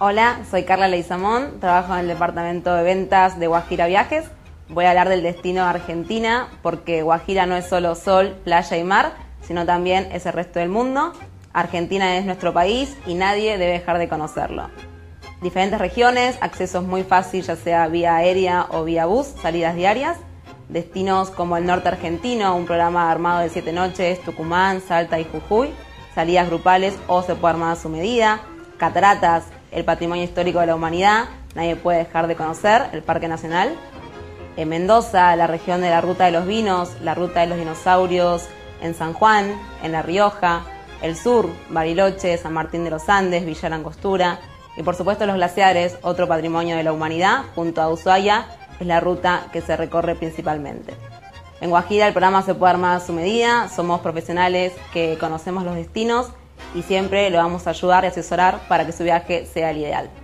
Hola, soy Carla Leizamón, trabajo en el departamento de ventas de Guajira Viajes. Voy a hablar del destino de Argentina porque Guajira no es solo sol, playa y mar, sino también es el resto del mundo. Argentina es nuestro país y nadie debe dejar de conocerlo. Diferentes regiones, accesos muy fáciles ya sea vía aérea o vía bus, salidas diarias. Destinos como el norte argentino, un programa armado de 7 noches, Tucumán, Salta y Jujuy. Salidas grupales o se puede armar a su medida. Cataratas, el patrimonio histórico de la humanidad, nadie puede dejar de conocer, el Parque Nacional. En Mendoza, la región de la Ruta de los Vinos, la Ruta de los Dinosaurios, en San Juan, en La Rioja, el sur, Bariloche, San Martín de los Andes, Villa La Angostura y por supuesto los glaciares, otro patrimonio de la humanidad, junto a Ushuaia, es la ruta que se recorre principalmente. En Guajira el programa se puede armar a su medida, somos profesionales que conocemos los destinos y siempre lo vamos a ayudar y asesorar para que su viaje sea el ideal.